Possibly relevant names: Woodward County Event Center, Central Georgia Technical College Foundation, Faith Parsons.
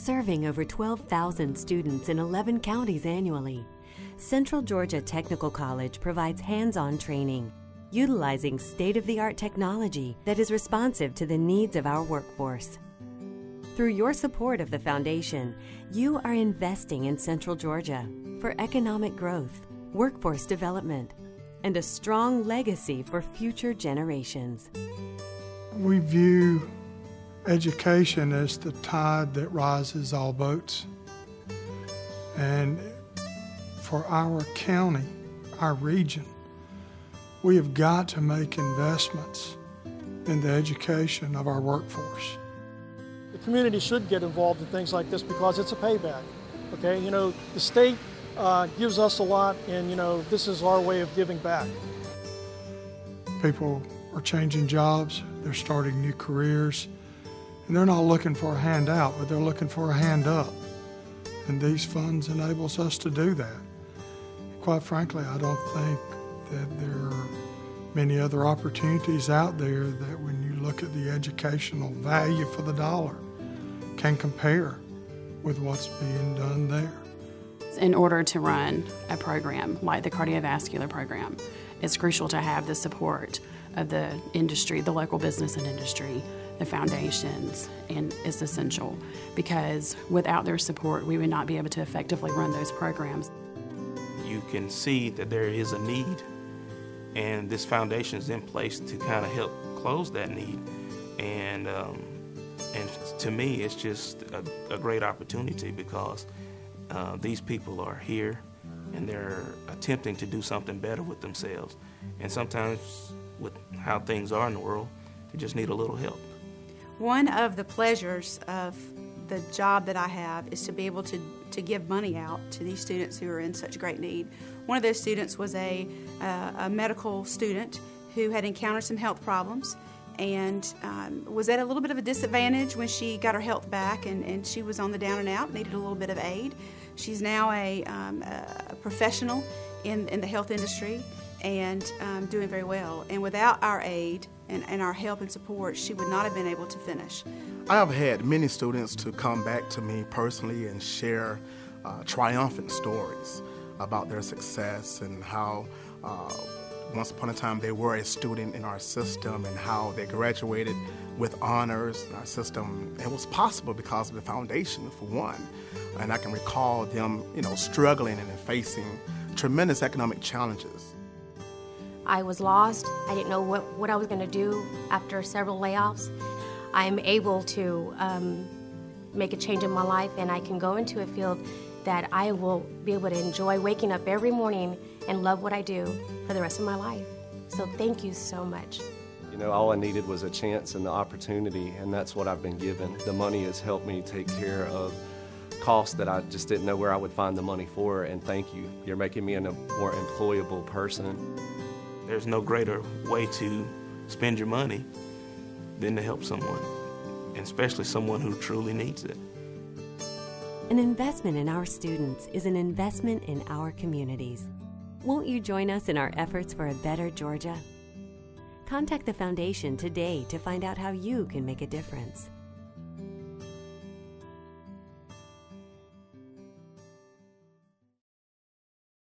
serving over 12,000 students in 11 counties annually. Central Georgia Technical College provides hands-on training, utilizing state-of-the-art technology that is responsive to the needs of our workforce. Through your support of the foundation, you are investing in Central Georgia for economic growth, workforce development, and a strong legacy for future generations. We view education as the tide that rises all boats. And for our county, our region, we have got to make investments in the education of our workforce. The community should get involved in things like this because it's a payback, okay? You know, the state gives us a lot, and, you know, this is our way of giving back. People are changing jobs, they're starting new careers, and they're not looking for a handout, but they're looking for a hand up. And these funds enables us to do that. Quite frankly, I don't think that there are many other opportunities out there that when you look at the educational value for the dollar can compare with what's being done there. In order to run a program like the cardiovascular program, it's crucial to have the support of the industry, the local business and industry, the foundations, and it's essential because without their support, we would not be able to effectively run those programs. You can see that there is a need, and this foundation is in place to kind of help close that need. And to me, it's just a great opportunity because these people are here and they're attempting to do something better with themselves. And sometimes with how things are in the world, they just need a little help. One of the pleasures of the job that I have is to be able to give money out to these students who are in such great need. One of those students was a medical student who had encountered some health problems and was at a little bit of a disadvantage when she got her health back, and she was on the down and out, needed a little bit of aid. She's now a professional in the health industry and doing very well. And without our aid and our help and support, she would not have been able to finish. I've had many students to come back to me personally and share triumphant stories about their success and how once upon a time, they were a student in our system and how they graduated with honors in our system. It was possible because of the foundation, for one. And I can recall them, you know, struggling and facing tremendous economic challenges. I was lost. I didn't know what I was going to do after several layoffs. I'm able to make a change in my life, and I can go into a field that I will be able to enjoy waking up every morning and love what I do for the rest of my life. So thank you so much. You know, all I needed was a chance and the opportunity, and that's what I've been given. The money has helped me take care of costs that I just didn't know where I would find the money for, and thank you. You're making me a more employable person. There's no greater way to spend your money than to help someone, and especially someone who truly needs it. An investment in our students is an investment in our communities. Won't you join us in our efforts for a better Georgia? Contact the foundation today to find out how you can make a difference.